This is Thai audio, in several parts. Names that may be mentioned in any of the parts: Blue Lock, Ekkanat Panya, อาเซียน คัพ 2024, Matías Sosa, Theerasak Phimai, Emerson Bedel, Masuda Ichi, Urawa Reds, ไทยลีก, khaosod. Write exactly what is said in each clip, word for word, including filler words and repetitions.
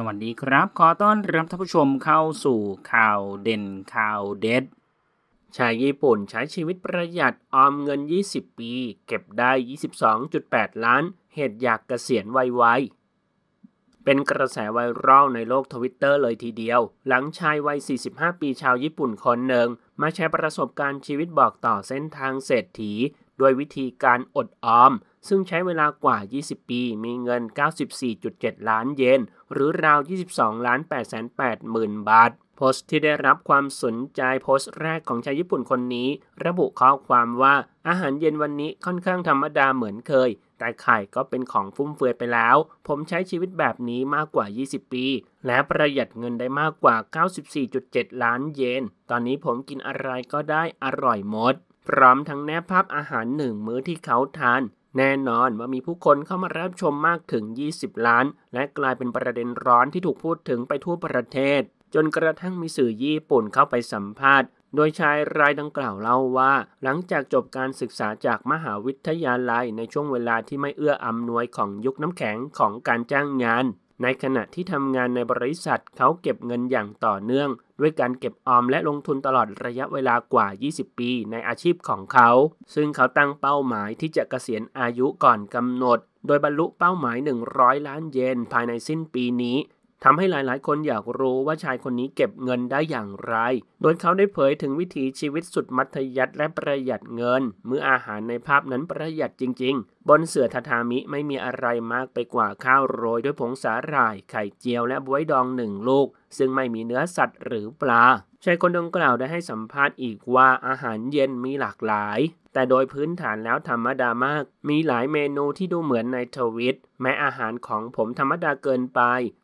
สวัสดีครับขอต้อนรับท่านผู้ชมเข้าสู่ข่าวเด่นข่าวเด็ดชายญี่ปุ่นใช้ชีวิตประหยัดออมเงินยี่สิบปีเก็บได้ ยี่สิบสองจุดแปด ล้านเหตุอยากเกษียณไวๆเป็นกระแสไวรัลในโลกทวิตเตอร์เลยทีเดียวหลังชายวัยสี่สิบห้าปีชาวญี่ปุ่นคนหนึ่งมาแชร์ประสบการณ์ชีวิตบอกต่อเส้นทางเศรษฐีด้วยวิธีการอดออมซึ่งใช้เวลากว่ายี่สิบปีมีเงิน เก้าสิบสี่จุดเจ็ด ล้านเยนหรือราว ยี่สิบสองล้านแปดแสนแปดหมื่น บาทโพสต์ที่ได้รับความสนใจโพสต์แรกของชาวญี่ปุ่นคนนี้ระบุข้อความว่าอาหารเย็นวันนี้ค่อนข้างธรรมดาเหมือนเคยแต่ไข่ก็เป็นของฟุ่มเฟือยไปแล้วผมใช้ชีวิตแบบนี้มากกว่ายี่สิบปีและประหยัดเงินได้มากกว่า เก้าสิบสี่จุดเจ็ด ล้านเยนตอนนี้ผมกินอะไรก็ได้อร่อยหมดพร้อมทั้งแนบภาพอาหารหนึ่งมื้อที่เขาทานแน่นอนว่ามีผู้คนเข้ามารับชมมากถึงยี่สิบล้านและกลายเป็นประเด็นร้อนที่ถูกพูดถึงไปทั่วประเทศจนกระทั่งมีสื่อญี่ปุ่นเข้าไปสัมภาษณ์โดยชายรายดังกล่าวเล่าว่าหลังจากจบการศึกษาจากมหาวิทยาลัยในช่วงเวลาที่ไม่เอื้ออำนวยของยุคน้ำแข็งของการจ้างงานในขณะที่ทำงานในบริษัทเขาเก็บเงินอย่างต่อเนื่องด้วยการเก็บออมและลงทุนตลอดระยะเวลากว่ายี่สิบปีในอาชีพของเขาซึ่งเขาตั้งเป้าหมายที่จะเกษียณอายุก่อนกำหนดโดยบรรลุเป้าหมายหนึ่งร้อยล้านเยนภายในสิ้นปีนี้ทำให้หลายๆคนอยากรู้ว่าชายคนนี้เก็บเงินได้อย่างไรโดยเขาได้เผยถึงวิถีชีวิตสุดมัธยัสถ์และประหยัดเงินมื้ออาหารในภาพนั้นประหยัดจริงๆบนเสื่อทาทามิไม่มีอะไรมากไปกว่าข้าวโรยด้วยผงสาหร่ายไข่เจียวและบ๊วยดองหนึ่งลูกซึ่งไม่มีเนื้อสัตว์หรือปลาชายคนดังกล่าวได้ให้สัมภาษณ์อีกว่าอาหารเย็นมีหลากหลายแต่โดยพื้นฐานแล้วธรรมดามากมีหลายเมนูที่ดูเหมือนในทวิตแม้อาหารของผมธรรมดาเกินไป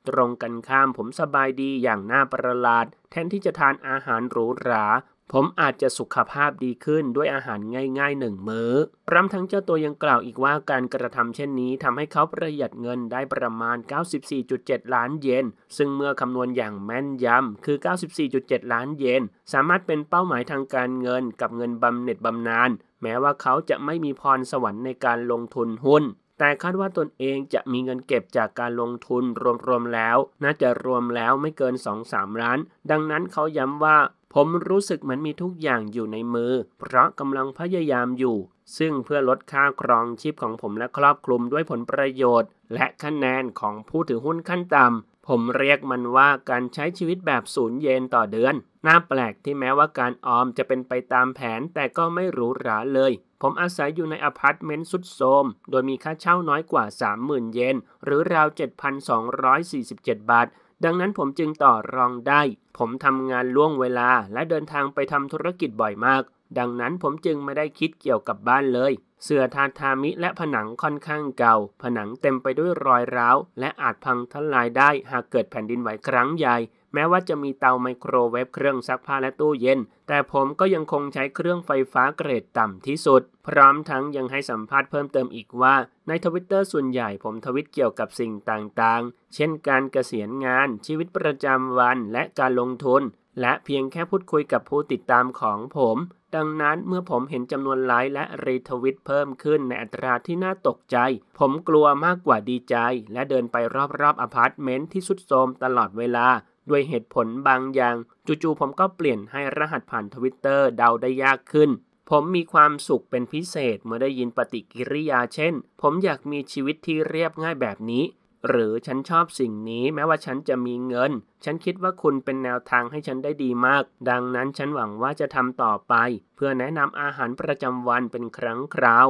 ตรงกันข้ามผมสบายดีอย่างน่าประหลาดแทนที่จะทานอาหารหรูหราผมอาจจะสุขภาพดีขึ้นด้วยอาหารง่ายๆหนึ่งมื้อพร้อมทั้งเจ้าตัวยังกล่าวอีกว่าการกระทำเช่นนี้ทำให้เขาประหยัดเงินได้ประมาณ เก้าสิบสี่จุดเจ็ด ล้านเยนซึ่งเมื่อคำนวณอย่างแม่นยำคือ เก้าสิบสี่จุดเจ็ด ล้านเยนสามารถเป็นเป้าหมายทางการเงินกับเงินบำเหน็จบำนาญแม้ว่าเขาจะไม่มีพรสวรรค์ในการลงทุนหุ้นแต่คาดว่าตนเองจะมีเงินเก็บจากการลงทุนรวมๆแล้วน่าจะรวมแล้วไม่เกิน สองถึงสาม ล้านดังนั้นเขาย้ำว่าผมรู้สึกเหมือนมีทุกอย่างอยู่ในมือเพราะกำลังพยายามอยู่ซึ่งเพื่อลดค่าครองชีพของผมและครอบคลุมด้วยผลประโยชน์และคะแนนของผู้ถือหุ้นขั้นต่ำผมเรียกมันว่าการใช้ชีวิตแบบศูนย์เยนต่อเดือนน่าแปลกที่แม้ว่าการออมจะเป็นไปตามแผนแต่ก็ไม่หรูหราเลยผมอาศัยอยู่ในอพาร์ตเมนต์สุดโทรมโดยมีค่าเช่าน้อยกว่า สามหมื่น เยนหรือราว เจ็ดพันสองร้อยสี่สิบเจ็ด บาทดังนั้นผมจึงต่อรองได้ผมทำงานล่วงเวลาและเดินทางไปทำธุรกิจบ่อยมากดังนั้นผมจึงไม่ได้คิดเกี่ยวกับบ้านเลยเสื่อทาทามิและผนังค่อนข้างเก่าผนังเต็มไปด้วยรอยร้าวและอาจพังทลายได้หากเกิดแผ่นดินไหวครั้งใหญ่แม้ว่าจะมีเตาไมโครเวฟเครื่องซักผ้าและตู้เย็นแต่ผมก็ยังคงใช้เครื่องไฟฟ้าเกรดต่ำที่สุดพร้อมทั้งยังให้สัมภาษณ์เพิ่มเติมอีกว่าในทวิตเตอร์ส่วนใหญ่ผมทวิตเกี่ยวกับสิ่งต่างๆเช่นการเกษียณงานชีวิตประจำวันและการลงทุนและเพียงแค่พูดคุยกับผู้ติดตามของผมดังนั้นเมื่อผมเห็นจำนวนไลค์และรีทวิตเพิ่มขึ้นในอัตราที่น่าตกใจผมกลัวมากกว่าดีใจและเดินไปรอบๆอพาร์ตเมนต์ที่ทรุดโทรมตลอดเวลาด้วยเหตุผลบางอย่างจู่ๆผมก็เปลี่ยนให้รหัสผ่านทวิตเตอร์เดาได้ยากขึ้นผมมีความสุขเป็นพิเศษเมื่อได้ยินปฏิกิริยาเช่นผมอยากมีชีวิตที่เรียบง่ายแบบนี้หรือฉันชอบสิ่งนี้แม้ว่าฉันจะมีเงินฉันคิดว่าคุณเป็นแนวทางให้ฉันได้ดีมากดังนั้นฉันหวังว่าจะทำต่อไปเพื่อแนะนำอาหารประจำวันเป็นครั้งคราว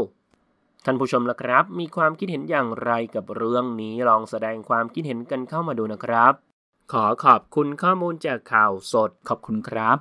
ท่านผู้ชมล่ะครับมีความคิดเห็นอย่างไรกับเรื่องนี้ลองแสดงความคิดเห็นกันเข้ามาดูนะครับขอขอบคุณข้อมูลจากข่าวสดขอบคุณครับ